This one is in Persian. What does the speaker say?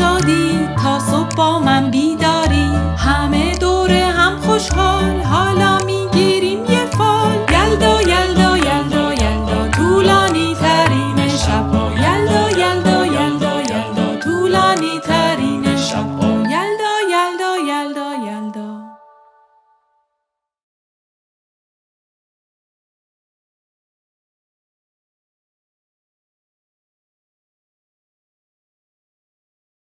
شادی